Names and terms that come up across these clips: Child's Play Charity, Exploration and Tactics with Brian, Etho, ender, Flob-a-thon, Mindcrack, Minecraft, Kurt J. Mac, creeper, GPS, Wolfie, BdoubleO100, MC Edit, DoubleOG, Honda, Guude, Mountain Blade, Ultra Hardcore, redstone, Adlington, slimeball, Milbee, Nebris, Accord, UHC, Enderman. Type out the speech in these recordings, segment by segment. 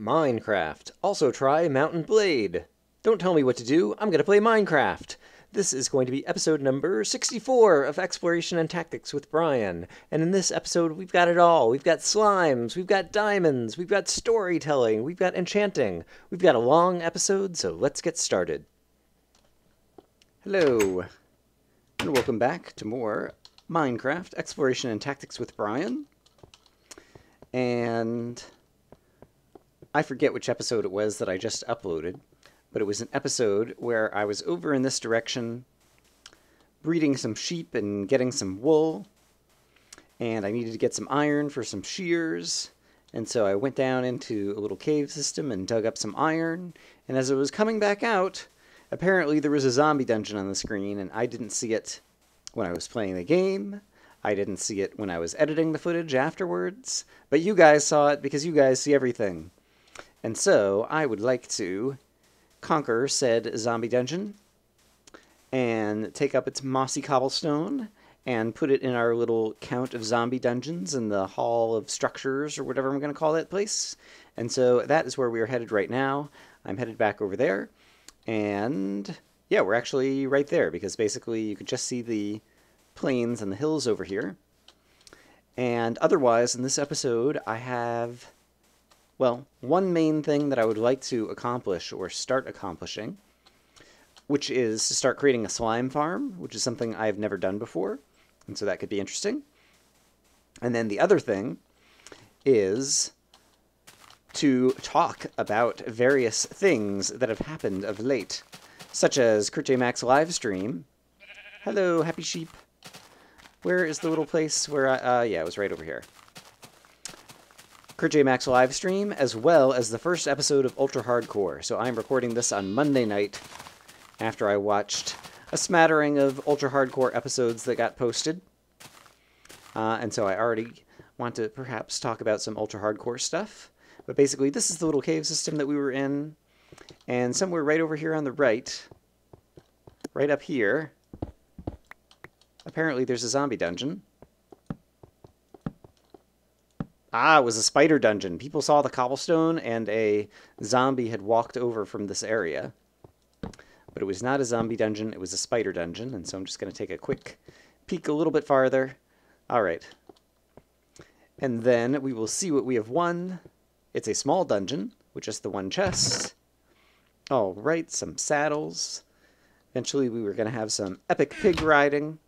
Minecraft. Also try Mountain Blade. Don't tell me what to do, I'm gonna play Minecraft. This is going to be episode number 64 of Exploration and Tactics with Brian. And in this episode, we've got it all. We've got slimes, we've got diamonds, we've got storytelling, we've got enchanting. We've got a long episode, so let's get started. Hello, and welcome back to more Minecraft Exploration and Tactics with Brian. And I forget which episode it was that I just uploaded, but it was an episode where I was over in this direction breeding some sheep and getting some wool, and I needed to get some iron for some shears, and so I went down into a little cave system and dug up some iron, and as I was coming back out, apparently there was a zombie dungeon on the screen, and I didn't see it when I was playing the game. I didn't see it when I was editing the footage afterwards, but you guys saw it because you guys see everything. And so I would like to conquer said zombie dungeon and take up its mossy cobblestone and put it in our little count of zombie dungeons in the Hall of Structures or whatever I'm going to call that place. And so that is where we are headed right now. I'm headed back over there. And yeah, we're actually right there because basically you could just see the plains and the hills over here. And otherwise, in this episode, I have, well, one main thing that I would like to accomplish or start accomplishing, which is to start creating a slime farm, which is something I've never done before, and so that could be interesting. And then the other thing is to talk about various things that have happened of late, such as Kurt J. Mac's live stream. Hello, happy sheep. Where is the little place where I... yeah, it was right over here. Kurt J. Mac's live stream, as well as the first episode of Ultra Hardcore. So I'm recording this on Monday night after I watched a smattering of Ultra Hardcore episodes that got posted. And so I already want to perhaps talk about some Ultra Hardcore stuff. But basically, this is the little cave system that we were in. And somewhere right over here on the right, right up here, apparently there's a zombie dungeon. Ah, it was a spider dungeon. People saw the cobblestone, and a zombie had walked over from this area. But it was not a zombie dungeon, it was a spider dungeon, and so I'm just going to take a quick peek a little bit farther. All right. And then we will see what we have won. It's a small dungeon, with just the one chest. All right, some saddles. Eventually we were going to have some epic pig riding.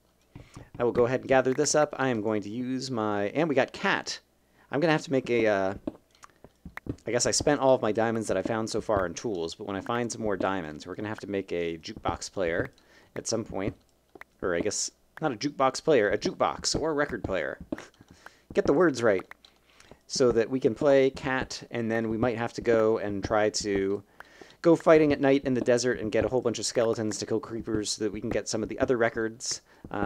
I will go ahead and gather this up. I am going to use my... and we got cat. I'm going to have to make a... I guess I spent all of my diamonds that I found so far in tools, but when I find some more diamonds, we're going to have to make a jukebox player at some point. Or I guess not a jukebox player, a jukebox or a record player. Get the words right. So that we can play cat, and then we might have to go and try to go fighting at night in the desert and get a whole bunch of skeletons to kill creepers so that we can get some of the other records,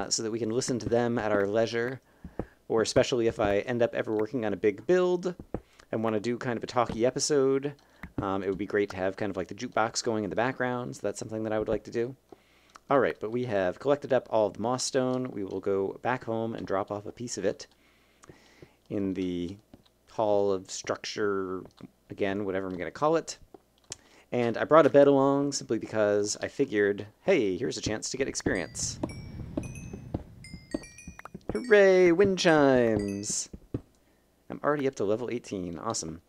so that we can listen to them at our leisure. Or especially if I end up ever working on a big build and want to do kind of a talky episode, it would be great to have kind of like the jukebox going in the background, so that's something that I would like to do. All right, but we have collected up all of the moss stone. We will go back home and drop off a piece of it in the Hall of Structure, again, whatever I'm going to call it. And I brought a bed along simply because I figured, hey, here's a chance to get experience. Hooray, wind chimes! I'm already up to level 18, awesome.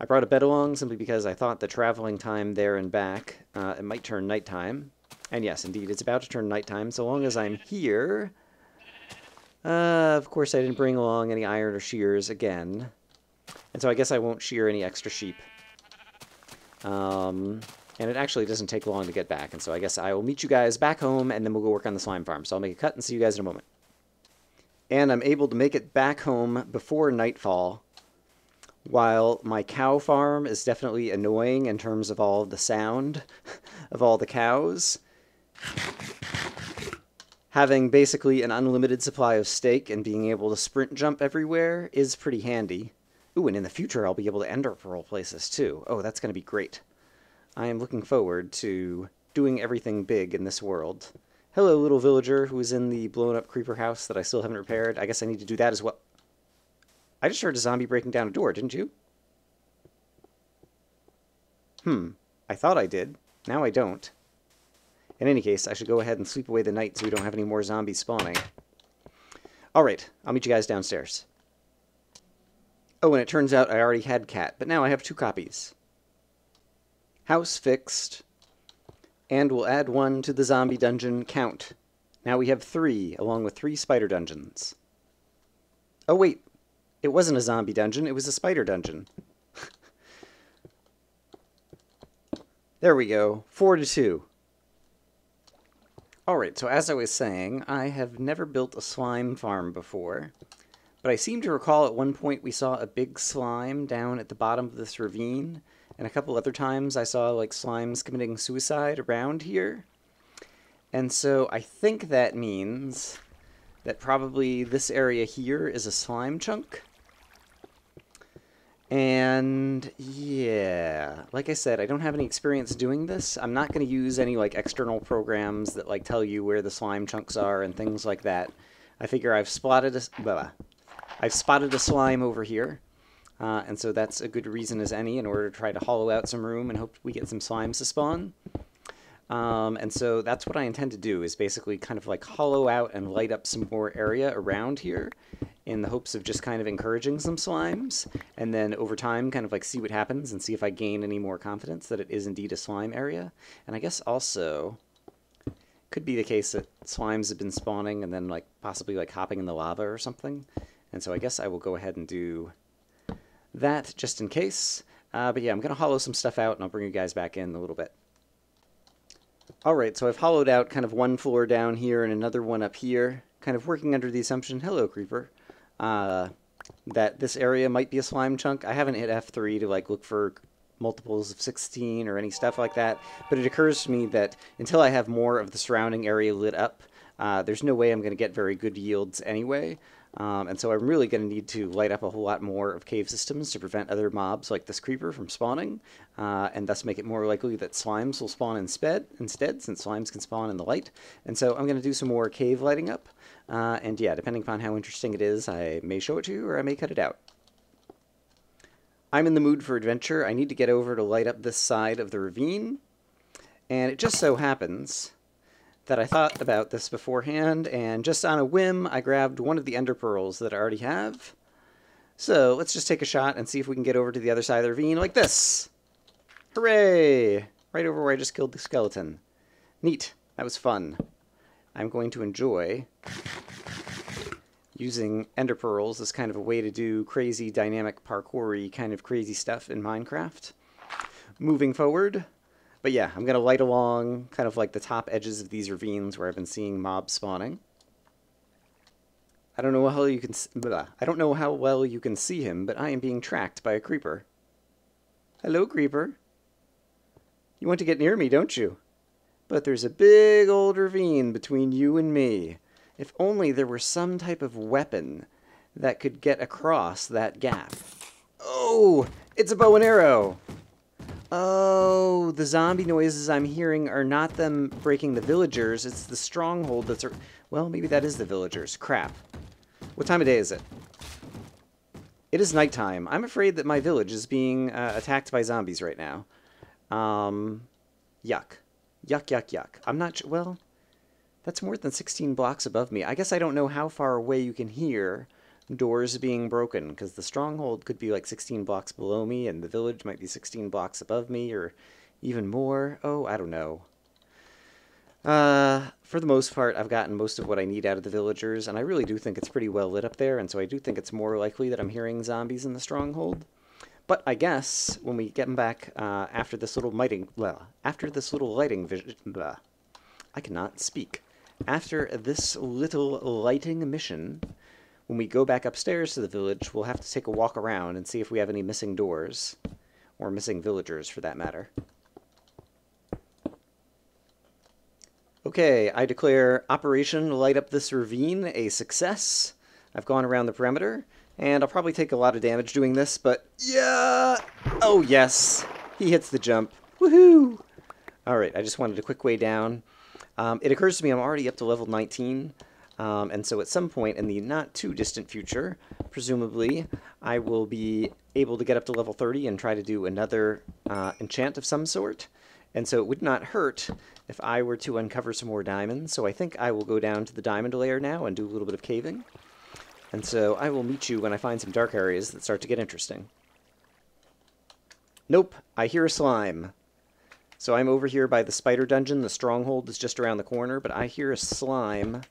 I brought a bed along simply because I thought the traveling time there and back, it might turn nighttime. And yes, indeed, it's about to turn nighttime so long as I'm here. Of course I didn't bring along any iron or shears again. And so I guess I won't shear any extra sheep. And it actually doesn't take long to get back, and so I guess I will meet you guys back home, and then we'll go work on the slime farm. So I'll make a cut and see you guys in a moment. And I'm able to make it back home before nightfall. While my cow farm is definitely annoying in terms of all the sound of all the cows, having basically an unlimited supply of steak and being able to sprint jump everywhere is pretty handy. Ooh, and in the future I'll be able to ender pearl places too. Oh, that's going to be great. I am looking forward to doing everything big in this world. Hello, little villager who is in the blown-up creeper house that I still haven't repaired. I guess I need to do that as well. I just heard a zombie breaking down a door, didn't you? I thought I did. Now I don't. In any case, I should go ahead and sleep away the night so we don't have any more zombies spawning. Alright, I'll meet you guys downstairs. Oh, and it turns out I already had cat, but now I have two copies. House fixed. And we'll add one to the zombie dungeon count. Now we have three, along with three spider dungeons. Oh wait, it wasn't a zombie dungeon, it was a spider dungeon. There we go, 4-2. Alright, so as I was saying, I have never built a slime farm before, but I seem to recall at one point we saw a big slime down at the bottom of this ravine, and a couple other times I saw like slimes committing suicide around here. And so I think that means that probably this area here is a slime chunk. And yeah, like I said, I don't have any experience doing this. I'm not going to use any like external programs that like tell you where the slime chunks are and things like that. I figure I've spotted a slime over here. And so that's a good reason as any in order to try to hollow out some room and hope we get some slimes to spawn. And so that's what I intend to do, is basically kind of like hollow out and light up some more area around here in the hopes of just kind of encouraging some slimes, and then over time kind of like see what happens and see if I gain any more confidence that it is indeed a slime area. And I guess also could be the case that slimes have been spawning and then like possibly like hopping in the lava or something. And so I guess I will go ahead and do that just in case. But yeah, I'm going to hollow some stuff out and I'll bring you guys back in a little bit. Alright, so I've hollowed out kind of one floor down here and another one up here, kind of working under the assumption, hello creeper, that this area might be a slime chunk. I haven't hit F3 to like look for multiples of 16 or any stuff like that, but it occurs to me that until I have more of the surrounding area lit up, there's no way I'm going to get very good yields anyway, and so I'm really going to need to light up a whole lot more of cave systems to prevent other mobs like this creeper from spawning, and thus make it more likely that slimes will spawn instead, since slimes can spawn in the light. And so I'm going to do some more cave lighting up, and yeah, depending upon how interesting it is, I may show it to you or I may cut it out. I'm in the mood for adventure. I need to get over to light up this side of the ravine, and it just so happens that I thought about this beforehand, and just on a whim, I grabbed one of the ender pearls that I already have. So let's just take a shot and see if we can get over to the other side of the ravine like this. Hooray! Right over where I just killed the skeleton. Neat. That was fun. I'm going to enjoy using ender pearls as kind of a way to do crazy dynamic parkour-y kind of crazy stuff in Minecraft. Moving forward. But yeah, I'm going to light along kind of like the top edges of these ravines where I've been seeing mobs spawning. I don't know how well you can see him, but I am being tracked by a creeper. Hello, creeper. You want to get near me, don't you? But there's a big old ravine between you and me. If only there were some type of weapon that could get across that gap. Oh, it's a bow and arrow! Oh, the zombie noises I'm hearing are not them breaking the villagers, it's the stronghold that's... Well, maybe that is the villagers. Crap. What time of day is it? It is nighttime. I'm afraid that my village is being attacked by zombies right now. Yuck. Yuck, yuck, yuck. I'm not... Well, that's more than 16 blocks above me. I guess I don't know how far away you can hear doors being broken, because the stronghold could be like 16 blocks below me, and the village might be 16 blocks above me, or even more. Oh, I don't know. For the most part, I've gotten most of what I need out of the villagers, and I really do think it's pretty well lit up there, and so I do think it's more likely that I'm hearing zombies in the stronghold. But I guess when we get them back after this little lighting mission, when we go back upstairs to the village, we'll have to take a walk around and see if we have any missing doors, or missing villagers for that matter. Okay, I declare Operation Light Up This Ravine a success. I've gone around the perimeter, and I'll probably take a lot of damage doing this, but yeah! Oh yes! He hits the jump. Woohoo! Alright, I just wanted a quick way down. It occurs to me I'm already up to level 19. And so at some point in the not too distant future, presumably, I will be able to get up to level 30 and try to do another enchant of some sort. And so it would not hurt if I were to uncover some more diamonds. So I think I will go down to the diamond layer now and do a little bit of caving. And so I will meet you when I find some dark areas that start to get interesting. Nope, I hear a slime. So I'm over here by the spider dungeon. The stronghold is just around the corner, but I hear a slime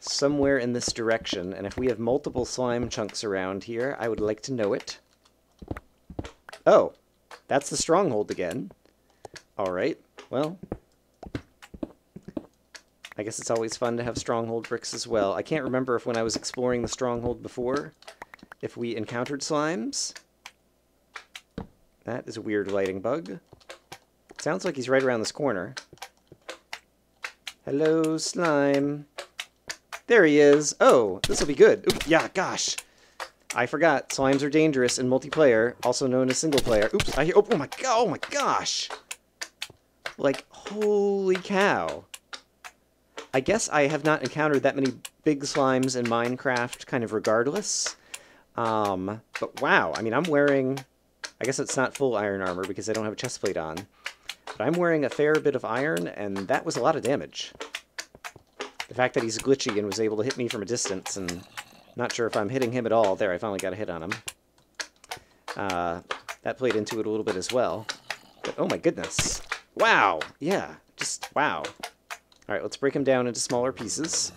somewhere in this direction. And if we have multiple slime chunks around here, I would like to know it. Oh, that's the stronghold again. All right, well, I guess it's always fun to have stronghold bricks as well. I can't remember if when I was exploring the stronghold before, if we encountered slimes. That is a weird lighting bug. Sounds like he's right around this corner. Hello, slime. There he is. Oh, this will be good. Oop, yeah, gosh. I forgot. Slimes are dangerous in multiplayer, also known as single player. Oops, I hear... Oh, my, oh my gosh. Like, holy cow. I guess I have not encountered that many big slimes in Minecraft, kind of regardless. But wow, I mean, I'm wearing... I guess it's not full iron armor because I don't have a chestplate on. But I'm wearing a fair bit of iron, and that was a lot of damage. The fact that he's glitchy and was able to hit me from a distance, and not sure if I'm hitting him at all. There, I finally got a hit on him. That played into it a little bit as well. But oh my goodness. Wow! Yeah, just wow. Alright, let's break him down into smaller pieces.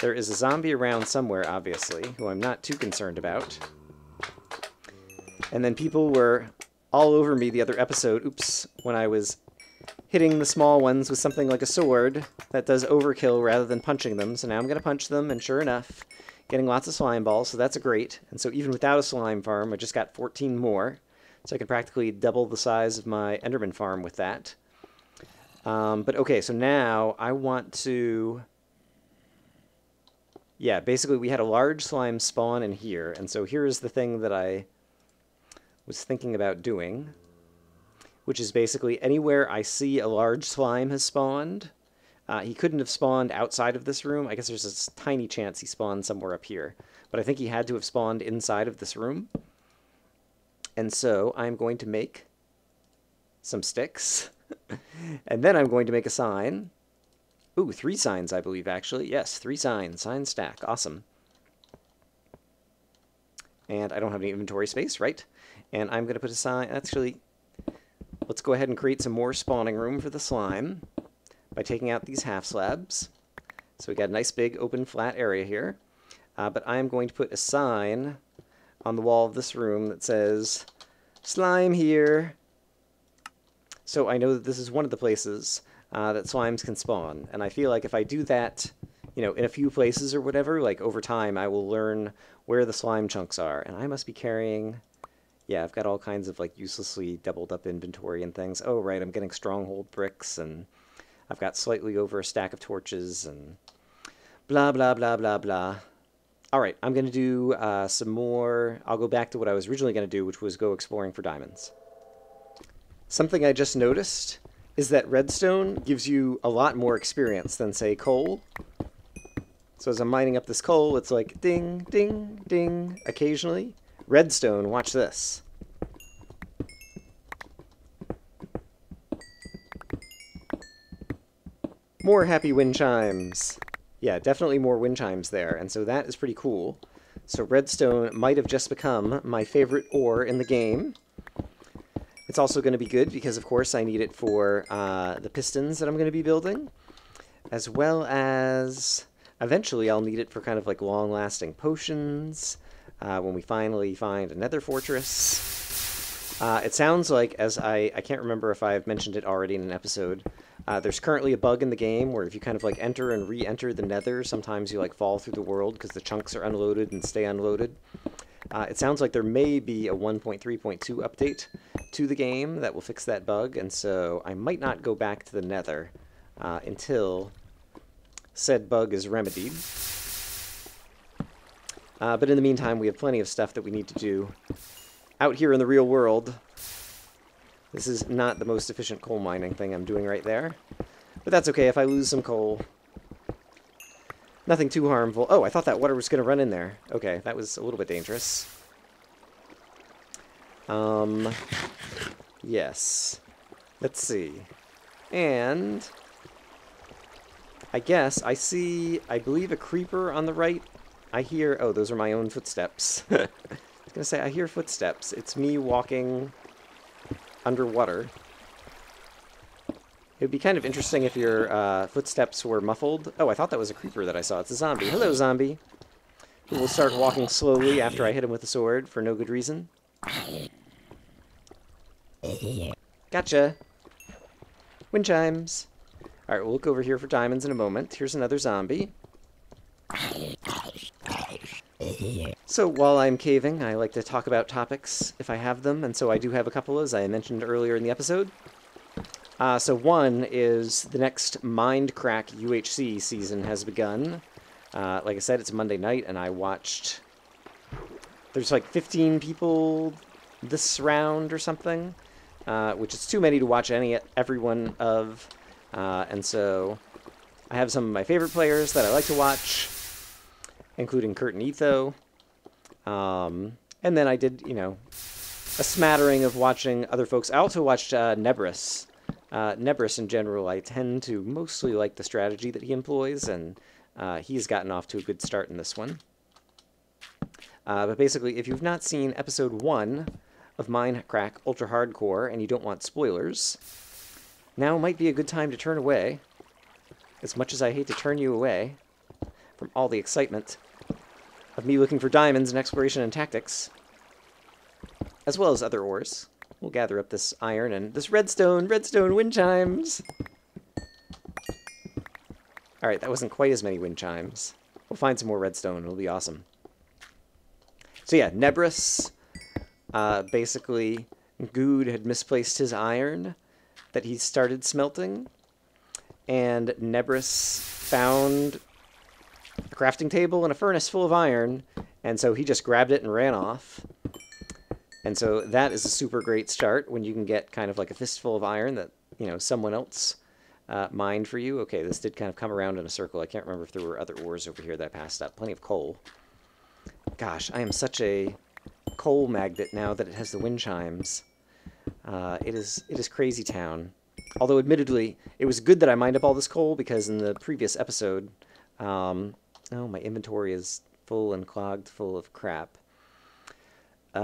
There is a zombie around somewhere, obviously, who I'm not too concerned about. And then people were all over me the other episode, oops, when I was hitting the small ones with something like a sword that does overkill rather than punching them. So now I'm going to punch them, and sure enough, getting lots of slime balls, so that's great. And so even without a slime farm, I just got 14 more. So I can practically double the size of my Enderman farm with that. But okay, so now I want to... Yeah, basically we had a large slime spawn in here, and so here is the thing that I... was thinking about doing, which is basically anywhere I see a large slime has spawned. He couldn't have spawned outside of this room. I guess there's a tiny chance he spawned somewhere up here, but I think he had to have spawned inside of this room. And so I'm going to make some sticks, and then I'm going to make a sign. Ooh, 3 signs, I believe, actually. Yes, 3 signs. Sign stack. Awesome. And I don't have any inventory space, right? And I'm going to put a sign... Actually, let's go ahead and create some more spawning room for the slime by taking out these half slabs. So we got a nice big open flat area here. But I'm going to put a sign on the wall of this room that says, "Slime here!" So I know that this is one of the places that slimes can spawn. And I feel like if I do that, you know, in a few places or whatever, like over time I will learn where the slime chunks are. And I must be carrying... Yeah, I've got all kinds of, like, uselessly doubled-up inventory and things. Oh, right, I'm getting stronghold bricks, and I've got slightly over a stack of torches, and blah, blah, blah, blah, blah. All right, I'm going to do some more... I'll go back to what I was originally going to do, which was go exploring for diamonds. Something I just noticed is that redstone gives you a lot more experience than, say, coal. So as I'm mining up this coal, it's like ding, ding, ding, occasionally. Redstone, watch this. More happy wind chimes. Yeah, definitely more wind chimes there, and so that is pretty cool. So redstone might have just become my favorite ore in the game. It's also going to be good because, of course, I need it for the pistons that I'm going to be building, as well as eventually I'll need it for kind of like long-lasting potions. When we finally find another fortress. It sounds like, as I can't remember if I've mentioned it already in an episode, there's currently a bug in the game where if you kind of like enter and re-enter the nether, sometimes you like fall through the world because the chunks are unloaded and stay unloaded. It sounds like there may be a 1.3.2 update to the game that will fix that bug, and so I might not go back to the nether until said bug is remedied. But in the meantime, we have plenty of stuff that we need to do out here in the real world. This is not the most efficient coal mining thing I'm doing right there. But that's okay if I lose some coal. Nothing too harmful. Oh, I thought that water was going to run in there. Okay, that was a little bit dangerous. Yes. Let's see. And I guess I see, I believe, a creeper on the right. I hear, oh, those are my own footsteps. I was gonna say, I hear footsteps. It's me walking underwater. It would be kind of interesting if your footsteps were muffled. Oh, I thought that was a creeper that I saw. It's a zombie. Hello, zombie. Who will start walking slowly after I hit him with a sword for no good reason. Gotcha. Wind chimes. All right, we'll look over here for diamonds in a moment. Here's another zombie. So while I'm caving, I like to talk about topics if I have them, and so I do have a couple, as I mentioned earlier in the episode. So one is the next Mindcrack UHC season has begun. Like I said, it's Monday night, and I watched... There's like 15 people this round or something, which is too many to watch every one of. And so I have some of my favorite players that I like to watch, including Kurt and Etho. And then I did, you know, a smattering of watching other folks. I also watched Nebris. Nebris, in general, I tend to mostly like the strategy that he employs, and he's gotten off to a good start in this one. But basically, if you've not seen episode 1 of Mindcrack Ultra Hardcore and you don't want spoilers, now might be a good time to turn away, as much as I hate to turn you away from all the excitement of me looking for diamonds in Exploration and Tactics, as well as other ores. We'll gather up this iron and this redstone. Redstone wind chimes! Alright, that wasn't quite as many wind chimes. We'll find some more redstone. It'll be awesome. So yeah, Nebris, basically, Guude had misplaced his iron that he started smelting, and Nebris found a crafting table and a furnace full of iron, and so he just grabbed it and ran off. And so that is a super great start, when you can get kind of like a fistful of iron that, you know, someone else mined for you. Okay, this did kind of come around in a circle. I can't remember if there were other ores over here that I passed up. Plenty of coal. Gosh, I am such a coal magnet now that it has the wind chimes. It is crazy town. Although, admittedly, it was good that I mined up all this coal, because in the previous episode... oh, my inventory is full and clogged full of crap. I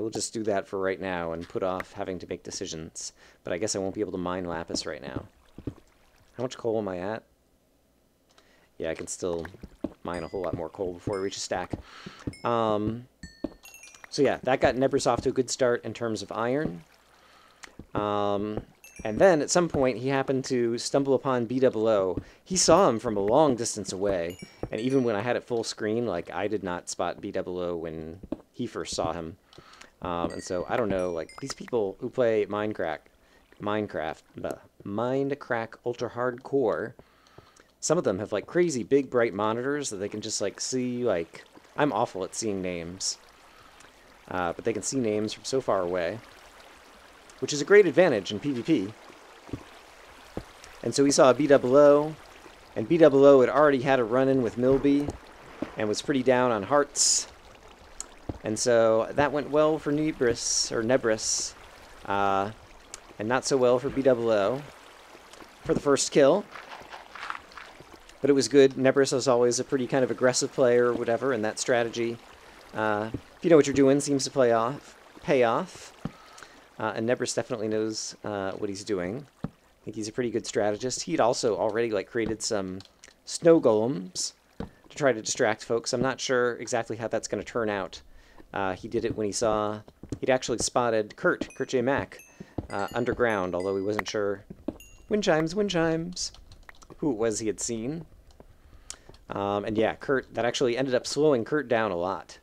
will just do that for right now and put off having to make decisions. But I guess I won't be able to mine lapis right now. How much coal am I at? Yeah, I can still mine a whole lot more coal before I reach a stack. So yeah, that got Nebris off to a good start in terms of iron. And then, at some point, he happened to stumble upon BdoubleO. He saw him from a long distance away, and even when I had it full screen, like, I did not spot BdoubleO when he first saw him. And so, I don't know, like, these people who play Mindcrack Ultra Hardcore, some of them have, like, crazy big, bright monitors that they can just, like, see, like... I'm awful at seeing names. But they can see names from so far away, which is a great advantage in PvP. And so we saw BdoubleO, and BdoubleO had already had a run-in with Milbee, and was pretty down on hearts. And so that went well for Nebris, and not so well for BdoubleO for the first kill. But it was good. Nebris was always a pretty kind of aggressive player or whatever, and that strategy, if you know what you're doing, seems to pay off. And Nebris definitely knows what he's doing. I think he's a pretty good strategist. He'd also already like created some snow golems to try to distract folks. I'm not sure exactly how that's going to turn out. He did it when he'd actually spotted Kurt J. Mac, underground, although he wasn't sure. Wind chimes, who it was he had seen. And yeah, that actually ended up slowing Kurt down a lot.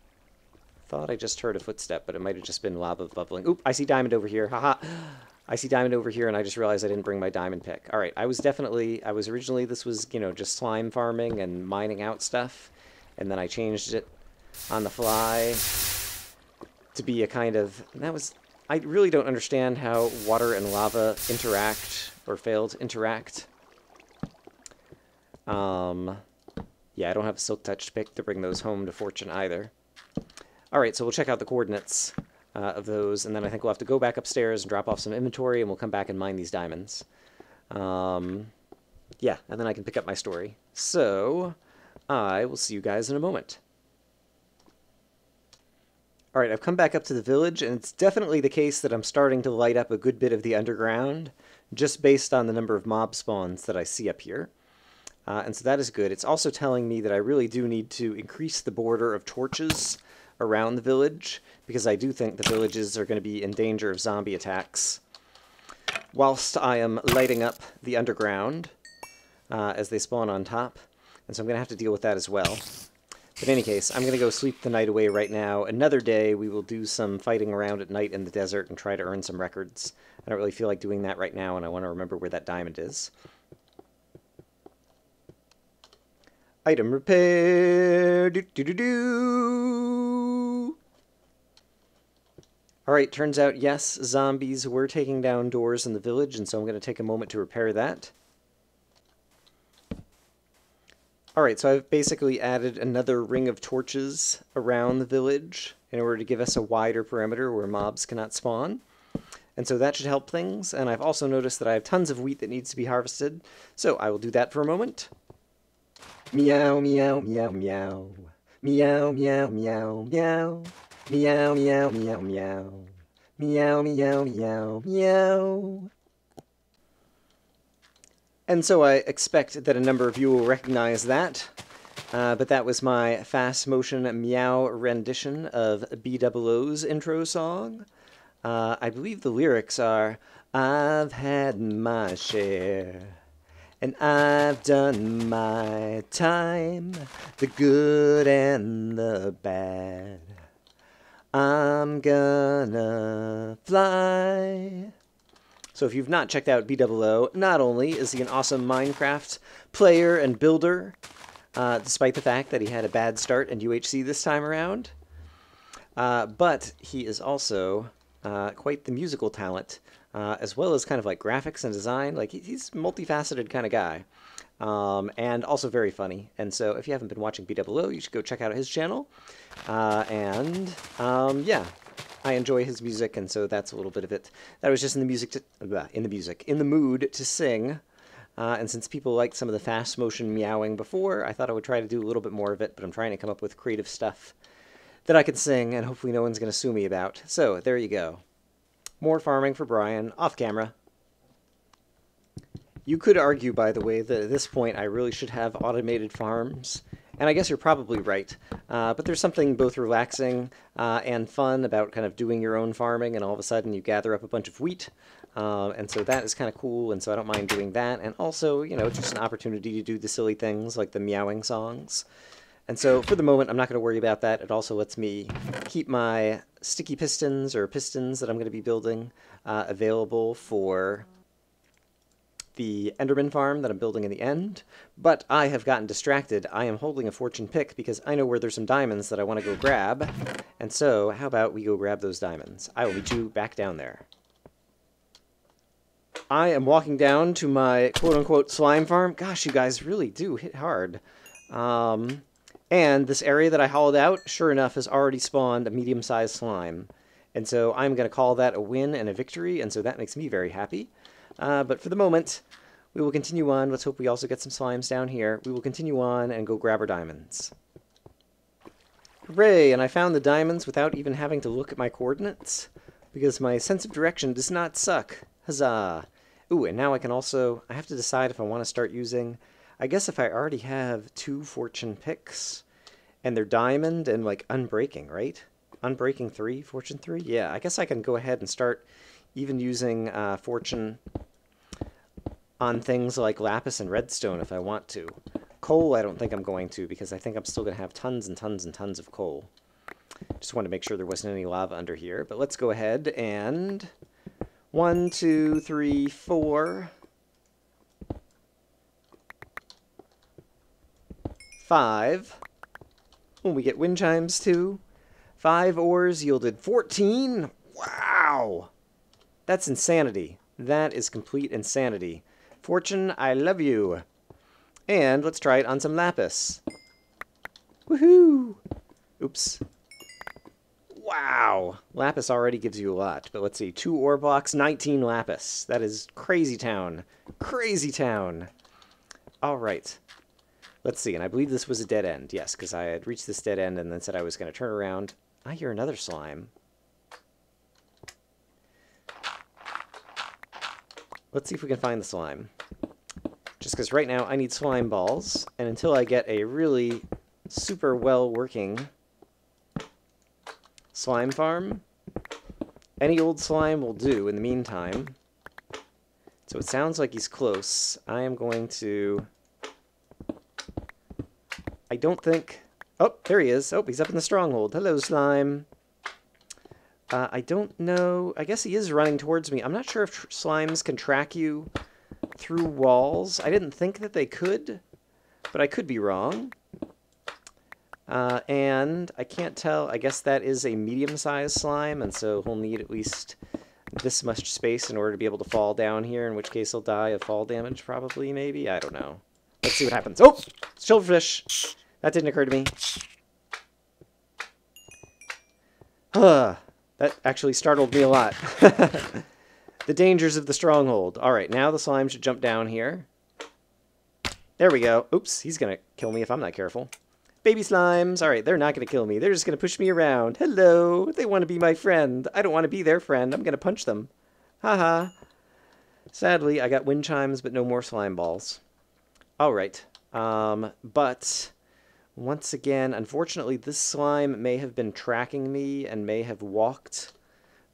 Thought I just heard a footstep, but it might have just been lava bubbling. Oop, I see diamond over here. Haha. I see diamond over here, and I just realized I didn't bring my diamond pick. All right, originally this was, you know, just slime farming and mining out stuff, and then I changed it on the fly to be a kind of, I really don't understand how water and lava interact or fail to interact. Yeah, I don't have a silk touch pick to bring those home to fortune either. Alright, so we'll check out the coordinates of those, and then I think we'll have to go back upstairs and drop off some inventory, and we'll come back and mine these diamonds. Yeah, and then I can pick up my story. So, I will see you guys in a moment. Alright, I've come back up to the village, and it's definitely the case that I'm starting to light up a good bit of the underground, just based on the number of mob spawns that I see up here. And so that is good. It's also telling me that I really do need to increase the border of torches around the village, because I do think the villages are going to be in danger of zombie attacks. Whilst I am lighting up the underground as they spawn on top, and so I'm going to have to deal with that as well. But in any case, I'm going to go sleep the night away right now. Another day we will do some fighting around at night in the desert and try to earn some records. I don't really feel like doing that right now, and I want to remember where that diamond is. Item repair! Do-do-do-do! Alright, turns out, yes, zombies were taking down doors in the village, and so I'm going to take a moment to repair that. Alright, so I've basically added another ring of torches around the village in order to give us a wider perimeter where mobs cannot spawn. And so that should help things, and I've also noticed that I have tons of wheat that needs to be harvested, so I will do that for a moment. Meow, meow, meow, meow. Meow, meow, meow, meow. Meow, meow, meow, meow. Meow, meow, meow, meow. And so I expect that a number of you will recognize that, but that was my fast motion meow rendition of BdoubleO's intro song. I believe the lyrics are, I've had my share. And I've done my time, the good and the bad. I'm gonna fly. So if you've not checked out BdoubleO, not only is he an awesome Minecraft player and builder, despite the fact that he had a bad start in UHC this time around, but he is also quite the musical talent. As well as kind of like graphics and design. Like, he's a multifaceted kind of guy. And also very funny. And so if you haven't been watching BdoubleO, you should go check out his channel. Yeah, I enjoy his music, and so that's a little bit of it. That was just in the music, in the mood to sing. And since people liked some of the fast motion meowing before, I thought I would try to do a little bit more of it, but I'm trying to come up with creative stuff that I can sing, and hopefully no one's going to sue me about. So, there you go. More farming for Brian, off camera. You could argue, by the way, that at this point I really should have automated farms. And I guess you're probably right. But there's something both relaxing and fun about kind of doing your own farming, and all of a sudden you gather up a bunch of wheat. And so that is kind of cool, and so I don't mind doing that. And also, you know, it's just an opportunity to do the silly things like the meowing songs. And so, for the moment, I'm not going to worry about that. It also lets me keep my sticky pistons, or pistons that I'm going to be building, available for the Enderman farm that I'm building in the end. But I have gotten distracted. I am holding a fortune pick because I know where there's some diamonds that I want to go grab. And so, how about we go grab those diamonds? I will meet you back down there. I am walking down to my quote-unquote slime farm. Gosh, you guys really do hit hard. And this area that I hollowed out, sure enough, has already spawned a medium-sized slime. And so I'm going to call that a win and a victory, and so that makes me very happy. But for the moment, we will continue on. Let's hope we also get some slimes down here. We will continue on and go grab our diamonds. Hooray! And I found the diamonds without even having to look at my coordinates, because my sense of direction does not suck. Huzzah! Ooh, and now I can also... I have to decide if I want to start using... I guess if I already have two fortune picks, and they're diamond and, like, unbreaking, right? Unbreaking 3, fortune 3? Yeah, I guess I can go ahead and start even using fortune on things like lapis and redstone if I want to. Coal, I don't think I'm going to, because I think I'm still going to have tons and tons and tons of coal. Just wanted to make sure there wasn't any lava under here. But let's go ahead and... 1, 2, 3, 4... 5, when we get wind chimes too. 5 ores yielded 14. Wow, that's insanity. That is complete insanity. Fortune, I love you. And let's try it on some lapis. Woohoo! Oops. Wow! Lapis already gives you a lot, but let's see. 2 ore blocks, 19 lapis. That is crazy town. Crazy town! Alright. Let's see, and I believe this was a dead end. Yes, because I had reached this dead end and then said I was going to turn around. I hear another slime. Let's see if we can find the slime. Just because right now I need slime balls, and until I get a really super well-working slime farm, any old slime will do in the meantime. So it sounds like he's close. I am going to... I don't think... Oh, there he is. Oh, he's up in the stronghold. Hello, slime. I don't know... I guess he is running towards me. I'm not sure if slimes can track you through walls. I didn't think that they could, but I could be wrong. And I can't tell. I guess that is a medium-sized slime, and so he'll need at least this much space in order to be able to fall down here, in which case he'll die of fall damage, probably, maybe. I don't know. Let's see what happens. Oh! Silverfish! That didn't occur to me. Ugh. That actually startled me a lot. The dangers of the stronghold. Alright, now the slime should jump down here. There we go. Oops, he's gonna kill me if I'm not careful. Baby slimes! Alright, they're not gonna kill me. They're just gonna push me around. Hello! They want to be my friend. I don't want to be their friend. I'm gonna punch them. Haha. Sadly, I got wind chimes, but no more slime balls. Alright. But... once again, unfortunately, this slime may have been tracking me and may have walked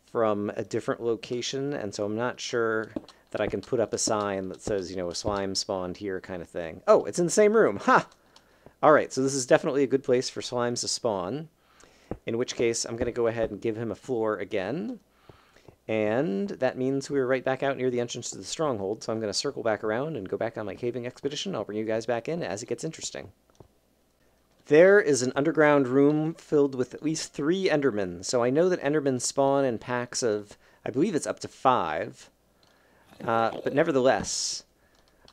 from a different location, and so I'm not sure that I can put up a sign that says, you know, a slime spawned here kind of thing. Oh, it's in the same room. Ha! Alright, so this is definitely a good place for slimes to spawn, in which case I'm going to go ahead and give him a floor again. And that means we're right back out near the entrance to the stronghold, so I'm going to circle back around and go back on my caving expedition. I'll bring you guys back in as it gets interesting. There is an underground room filled with at least 3 Endermen, so I know that Endermen spawn in packs of, I believe it's up to 5, but nevertheless,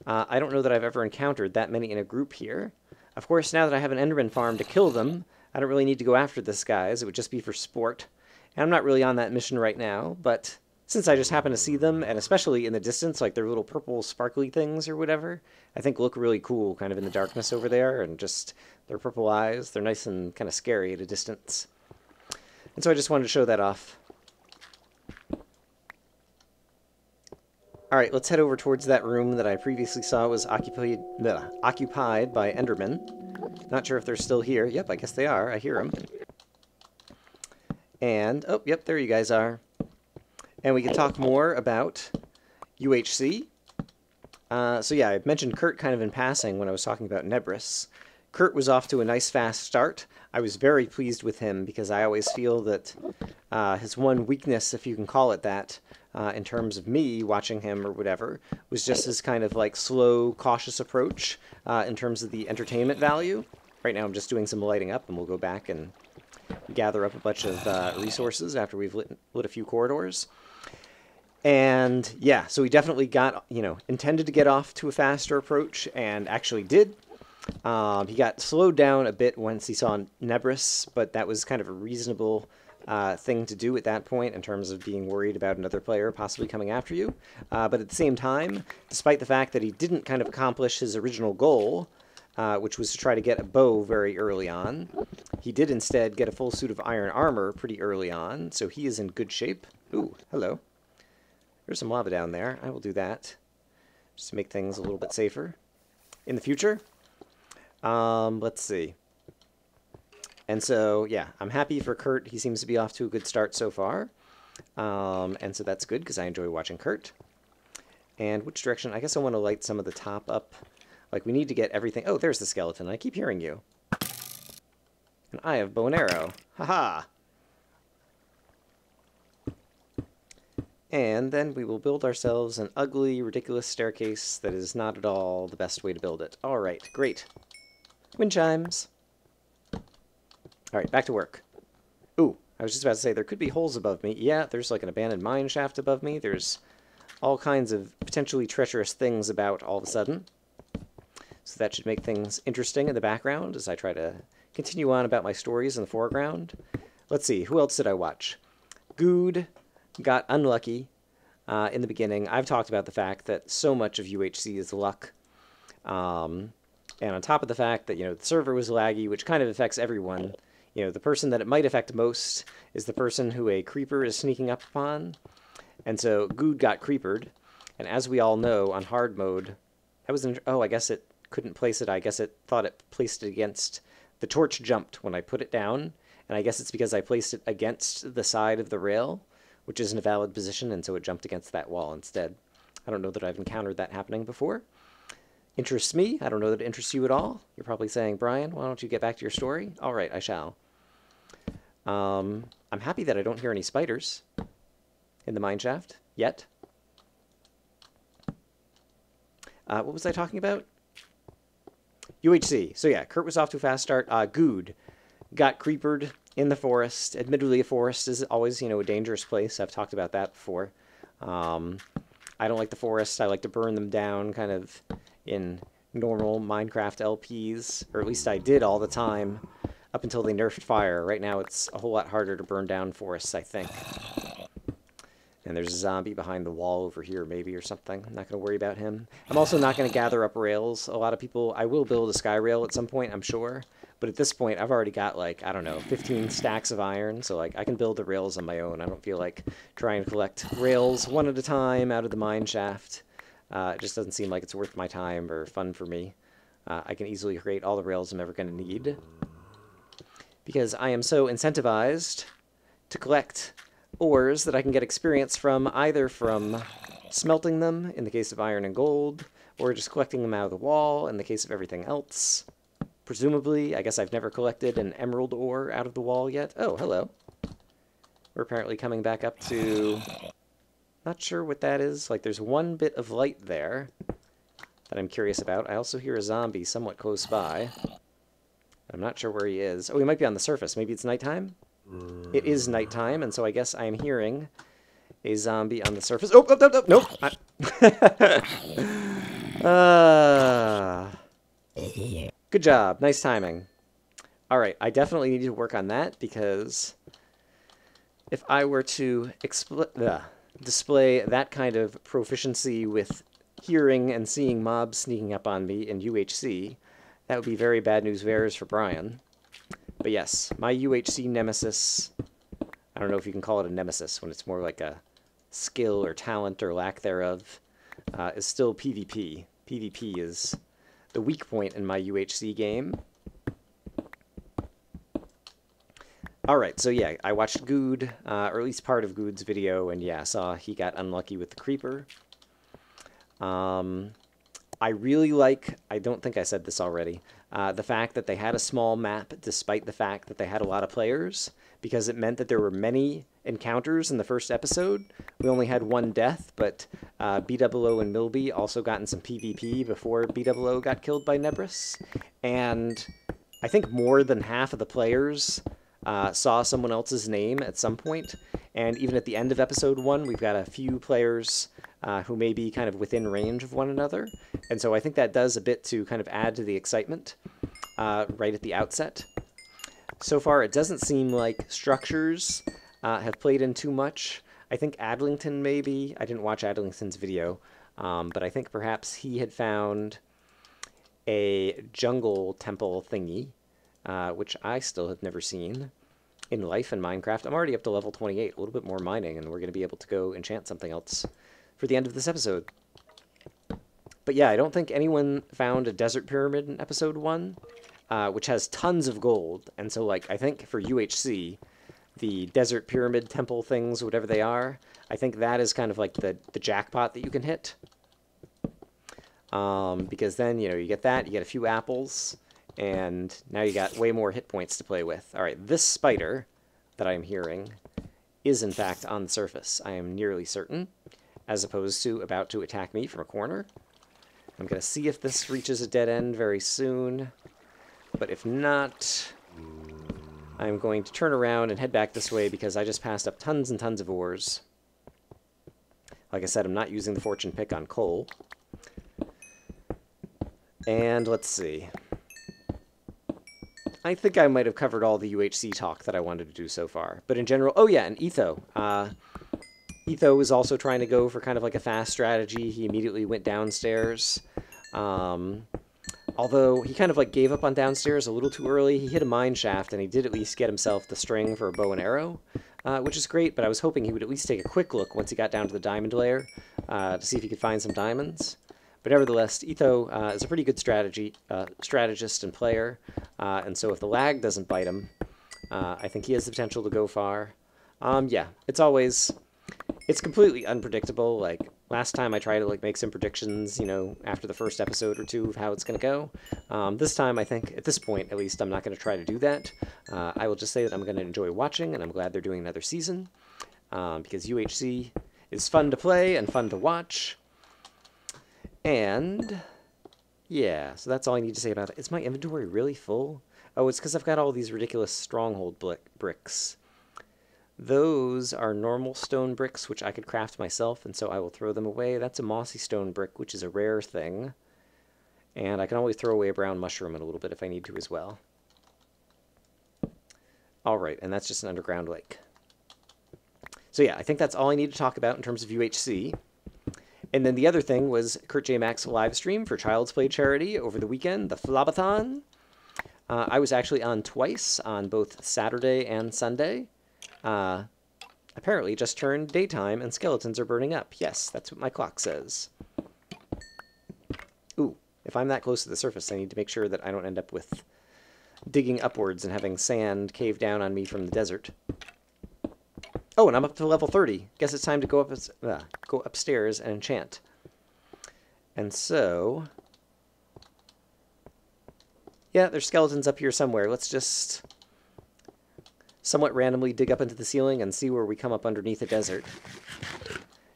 I don't know that I've ever encountered that many in a group here. Of course, now that I have an Enderman farm to kill them, I don't really need to go after this guy, as it would just be for sport, and I'm not really on that mission right now, but since I just happen to see them, and especially in the distance, like their little purple sparkly things or whatever, I think look really cool kind of in the darkness over there, and just their purple eyes, they're nice and kind of scary at a distance. And so I just wanted to show that off. Alright, let's head over towards that room that I previously saw was occupied by Endermen. Not sure if they're still here. Yep, I guess they are. I hear them. And, oh, yep, there you guys are. And we can talk more about UHC. So yeah, I mentioned Kurt kind of in passing when I was talking about Nebris. Kurt was off to a nice fast start. I was very pleased with him because I always feel that his one weakness, if you can call it that, in terms of me watching him or whatever, was just his kind of like slow, cautious approach in terms of the entertainment value. Right now I'm just doing some lighting up and we'll go back and gather up a bunch of resources after we've lit a few corridors. And yeah, so we definitely got, you know, intended to get off to a faster approach and actually did. He got slowed down a bit once he saw Nebris, but that was kind of a reasonable thing to do at that point in terms of being worried about another player possibly coming after you. But at the same time, despite the fact that he didn't kind of accomplish his original goal, which was to try to get a bow very early on, he did instead get a full suit of iron armor pretty early on, so he is in good shape. Ooh, hello. There's some lava down there. I will do that just to make things a little bit safer in the future. Let's see. And so, yeah, I'm happy for Kurt. He seems to be off to a good start so far. And so that's good because I enjoy watching Kurt. And which direction? I guess I want to light some of the top up. Like, we need to get everything. Oh, there's the skeleton. I keep hearing you. And I have bow and arrow. Haha! And then we will build ourselves an ugly, ridiculous staircase that is not at all the best way to build it. Alright, great. Wind chimes. Alright, back to work. Ooh, I was just about to say, there could be holes above me. Yeah, there's like an abandoned mine shaft above me. There's all kinds of potentially treacherous things about all of a sudden. So that should make things interesting in the background as I try to continue on about my stories in the foreground. Let's see, who else did I watch? Guude got unlucky in the beginning. I've talked about the fact that so much of UHC is luck. And on top of the fact that, you know, the server was laggy, which kind of affects everyone. You know, the person that it might affect most is the person who a creeper is sneaking up upon. And so Guude got creepered. And as we all know, on hard mode, that was... oh, I guess it couldn't place it. I guess it thought it placed it against... The torch jumped when I put it down. And I guess it's because I placed it against the side of the rail, which isn't a valid position. And so it jumped against that wall instead. I don't know that I've encountered that happening before. Interests me. I don't know that it interests you at all. You're probably saying, Brian, why don't you get back to your story? All right, I shall. I'm happy that I don't hear any spiders in the mineshaft yet. What was I talking about? UHC. So yeah, Kurt was off to a fast start. Guude got creepered in the forest. Admittedly, a forest is always, you know, a dangerous place. I've talked about that before. I don't like the forest. I like to burn them down, kind of... in normal Minecraft LPs, or at least I did all the time, up until they nerfed fire. Right now it's a whole lot harder to burn down forests, I think. And there's a zombie behind the wall over here, maybe, or something. I'm not going to worry about him. I'm also not going to gather up rails. A lot of people... I will build a sky rail at some point, I'm sure. But at this point, I've already got, like, I don't know, 15 stacks of iron. So, like, I can build the rails on my own. I don't feel like trying to collect rails one at a time out of the mine shaft. It just doesn't seem like it's worth my time or fun for me. I can easily create all the rails I'm ever going to need, because I am so incentivized to collect ores that I can get experience from, either from smelting them, in the case of iron and gold, or just collecting them out of the wall, in the case of everything else. Presumably, I guess I've never collected an emerald ore out of the wall yet. Oh, hello. We're apparently coming back up to... Not sure what that is. Like, there's one bit of light there that I'm curious about. I also hear a zombie somewhat close by. I'm not sure where he is. Oh, he might be on the surface. Maybe it's nighttime? It is nighttime, and so I guess I'm hearing a zombie on the surface. Oh, nope, nope, nope, nope. Good job. Nice timing. All right, I definitely need to work on that, because if I were to display that kind of proficiency with hearing and seeing mobs sneaking up on me in UHC, that would be very bad news bears for Brian. But yes, my UHC nemesis, I don't know if you can call it a nemesis when it's more like a skill or talent or lack thereof, is still PvP. PvP is the weak point in my UHC game. Alright, so yeah, I watched Guude, or at least part of Gude's video, and yeah, saw he got unlucky with the creeper. I really like, I don't think I said this already, the fact that they had a small map, despite the fact that they had a lot of players, because it meant that there were many encounters in the first episode. We only had one death, but BdoubleO and Milbee also gotten some PvP before BdoubleO got killed by Nebris, and I think more than half of the players... saw someone else's name at some point, and even at the end of episode 1, we've got a few players who may be kind of within range of one another, and so I think that does a bit to kind of add to the excitement right at the outset. So far, it doesn't seem like structures have played in too much. I think Adlington maybe, I didn't watch Adlington's video, but I think perhaps he had found a jungle temple thingy, which I still have never seen in life in Minecraft. I'm already up to level 28, a little bit more mining, and we're going to be able to go enchant something else for the end of this episode. But yeah, I don't think anyone found a desert pyramid in episode 1, which has tons of gold. And so, like, I think for UHC, the desert pyramid temple things, whatever they are, I think that is kind of like the jackpot that you can hit. Because then, you know, you get that, you get a few apples... and now you got way more hit points to play with. All right, this spider that I'm hearing is, in fact, on the surface. I am nearly certain, as opposed to about to attack me from a corner. I'm going to see if this reaches a dead end very soon. But if not, I'm going to turn around and head back this way, because I just passed up tons and tons of ores. Like I said, I'm not using the fortune pick on coal. And let's see... I think I might have covered all the UHC talk that I wanted to do so far. But in general, oh yeah, and Etho. Etho was also trying to go for kind of like a fast strategy. He immediately went downstairs. Although he kind of like gave up on downstairs a little too early. He hit a mine shaft and he did at least get himself the string for a bow and arrow, which is great, but I was hoping he would at least take a quick look once he got down to the diamond layer to see if he could find some diamonds. But nevertheless, Etho is a pretty good strategist and player, and so if the lag doesn't bite him, I think he has the potential to go far. Yeah, it's always... It's completely unpredictable. Like, last time I tried to, like, make some predictions, you know, after the first episode or two of how it's going to go. This time, I think, at this point, at least, I'm not going to try to do that. I will just say that I'm going to enjoy watching, and I'm glad they're doing another season. Because UHC is fun to play and fun to watch. And, yeah, so that's all I need to say about it. Is my inventory really full? Oh, it's because I've got all these ridiculous stronghold bricks. Those are normal stone bricks, which I could craft myself, and so I will throw them away. That's a mossy stone brick, which is a rare thing. And I can always throw away a brown mushroom in a little bit if I need to as well. Alright, and that's just an underground lake. So yeah, I think that's all I need to talk about in terms of UHC. And then the other thing was Kurt J. Mac's live stream for Child's Play Charity over the weekend, the Flob-a-thon. I was actually on twice, on both Saturday and Sunday. Apparently just turned daytime and skeletons are burning up. Yes, that's what my clock says. Ooh, if I'm that close to the surface, I need to make sure that I don't end up with digging upwards and having sand cave down on me from the desert. Oh, and I'm up to level 30. Guess it's time to go up, go upstairs and enchant. And so... Yeah, there's skeletons up here somewhere. Let's just... somewhat randomly dig up into the ceiling and see where we come up underneath a desert.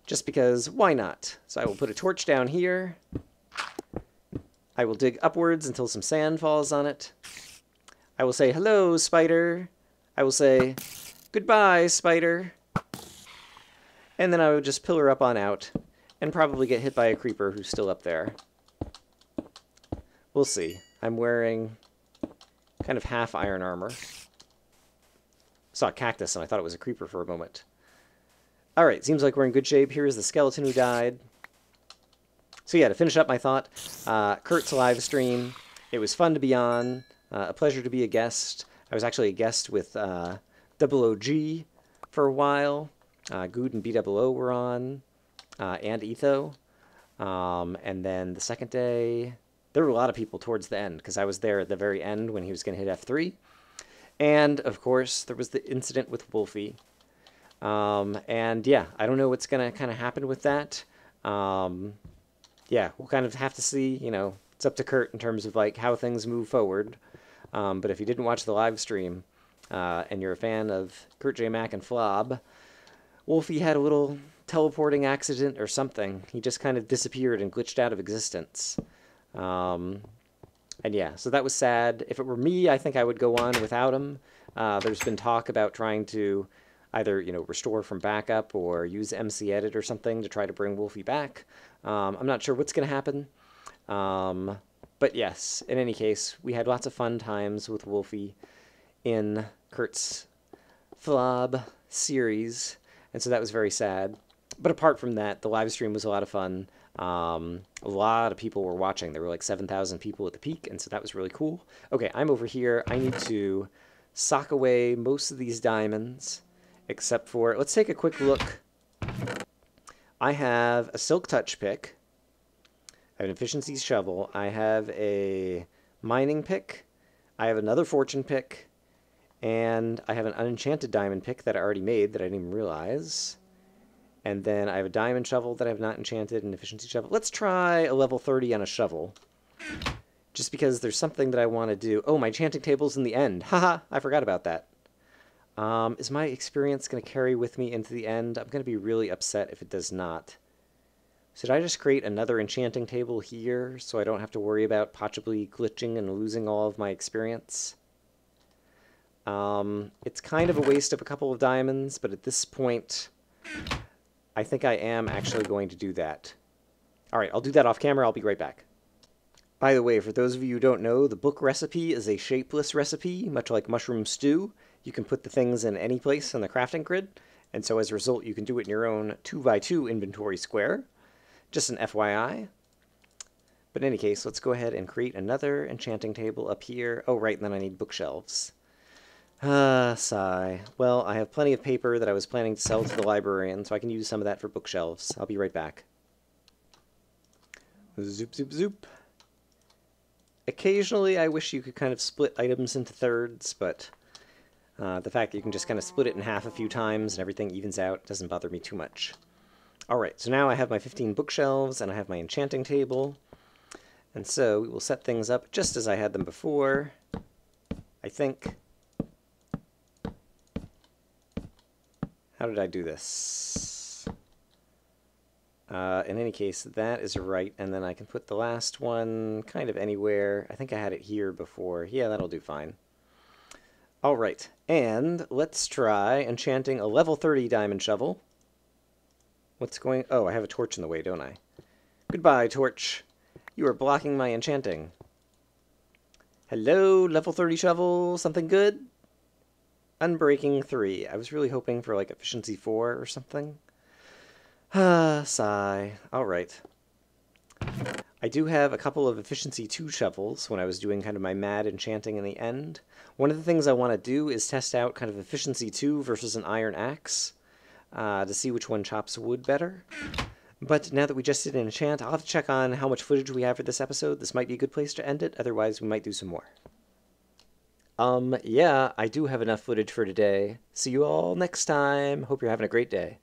Just because, why not? So I will put a torch down here. I will dig upwards until some sand falls on it. I will say, hello, spider. I will say, goodbye, spider. And then I would just pillar up on out and probably get hit by a creeper who's still up there. We'll see. I'm wearing kind of half iron armor. Saw a cactus and I thought it was a creeper for a moment. Alright, seems like we're in good shape. Here is the skeleton who died. So yeah, to finish up my thought, Kurt's live stream. It was fun to be on. A pleasure to be a guest. I was actually a guest with DoubleOG for a while. Guude and BdoubleO were on. And Etho. And then the second day, there were a lot of people towards the end because I was there at the very end when he was going to hit F3. And, of course, there was the incident with Wolfie. And, yeah, I don't know what's going to kind of happen with that. Yeah, we'll kind of have to see, you know, it's up to Kurt in terms of, like, how things move forward. But if you didn't watch the live stream and you're a fan of Kurt J. Mac and Flob, Wolfie had a little teleporting accident or something. He just kind of disappeared and glitched out of existence. And yeah, so that was sad. If it were me, I think I would go on without him. There's been talk about trying to either, you know, restore from backup or use MC Edit or something to try to bring Wolfie back. I'm not sure what's going to happen. But yes, in any case, we had lots of fun times with Wolfie in Kurt's Flob series. And so that was very sad. But apart from that, the live stream was a lot of fun. A lot of people were watching. There were like 7,000 people at the peak, and so that was really cool. Okay, I'm over here. I need to sock away most of these diamonds, except for... Let's take a quick look. I have a silk touch pick. I have an efficiency shovel. I have a mining pick. I have another fortune pick. And I have an unenchanted diamond pick that I already made that I didn't even realize. And then I have a diamond shovel that I have not enchanted, an efficiency shovel. Let's try a level 30 on a shovel. Just because there's something that I want to do. Oh, my enchanting table's in the end. Haha, I forgot about that. Is my experience going to carry with me into the end? I'm going to be really upset if it does not. Should I just create another enchanting table here so I don't have to worry about possibly glitching and losing all of my experience? It's kind of a waste of a couple of diamonds, but at this point... I think I am actually going to do that. All right, I'll do that off camera. I'll be right back. By the way, for those of you who don't know, the book recipe is a shapeless recipe, much like mushroom stew. You can put the things in any place on the crafting grid, and so as a result you can do it in your own 2x2 inventory square. Just an FYI. But in any case, let's go ahead and create another enchanting table up here. Oh right, and then I need bookshelves. Sigh. Well, I have plenty of paper that I was planning to sell to the librarian, so I can use some of that for bookshelves. I'll be right back. Zoop zoop zoop. Occasionally, I wish you could kind of split items into thirds, but the fact that you can just kind of split it in half a few times and everything evens out doesn't bother me too much. Alright, so now I have my 15 bookshelves, and I have my enchanting table. And so, we will set things up just as I had them before, I think. How did I do this? In any case, that is right, and then I can put the last one kind of anywhere. I think I had it here before. Yeah, that'll do fine. All right, and let's try enchanting a level 30 diamond shovel. What's going... Oh, I have a torch in the way, don't I? Goodbye, torch. You are blocking my enchanting. Hello, level 30 shovel. Something good? Unbreaking 3. I was really hoping for, like, efficiency 4 or something. Sigh. Alright. I do have a couple of efficiency 2 shovels when I was doing kind of my mad enchanting in the end. One of the things I want to do is test out kind of efficiency 2 versus an iron axe to see which one chops wood better. But now that we just did an enchant, I'll have to check on how much footage we have for this episode. This might be a good place to end it, otherwise we might do some more. Yeah, I do have enough footage for today. See you all next time. Hope you're having a great day.